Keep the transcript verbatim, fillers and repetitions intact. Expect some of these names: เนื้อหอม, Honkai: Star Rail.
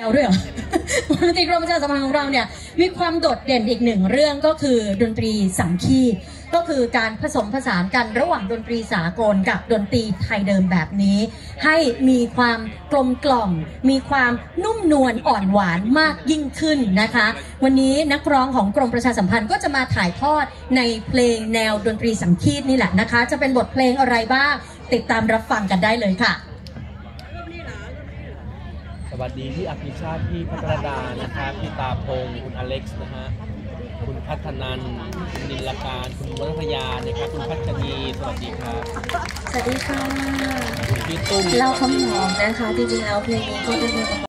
แนวด้วยเหรอ ดนตรีกรมประชาสัมพันธ์ของเราเนี่ยมีความโดดเด่นอีกหนึ่งเรื่องก็คือดนตรีสังคีตก็คือการผสมผสานกันระหว่างดนตรีสากลกับดนตรีไทยเดิมแบบนี้ให้มีความกลมกล่อมมีความนุ่มนวลอ่อนหวานมากยิ่งขึ้นนะคะวันนี้นักร้องของกรมประชาสัมพันธ์ก็จะมาถ่ายทอดในเพลงแนวดนตรีสังคีตนี่แหละนะคะจะเป็นบทเพลงอะไรบ้างติดตามรับฟังกันได้เลยค่ะสวัสดีที่อภิชาติพี่พัฒรดานะครับพี่ตาพงคุณอเล็กซ์นะฮะคุณพัฒนันคุณนิลการคุณวัฒยานะครับคุณพัชรีสวัสดีครับสวัสดีค่ะเราคำหอมนะคะจริงๆแล้วเพลงนี้ก็เป็น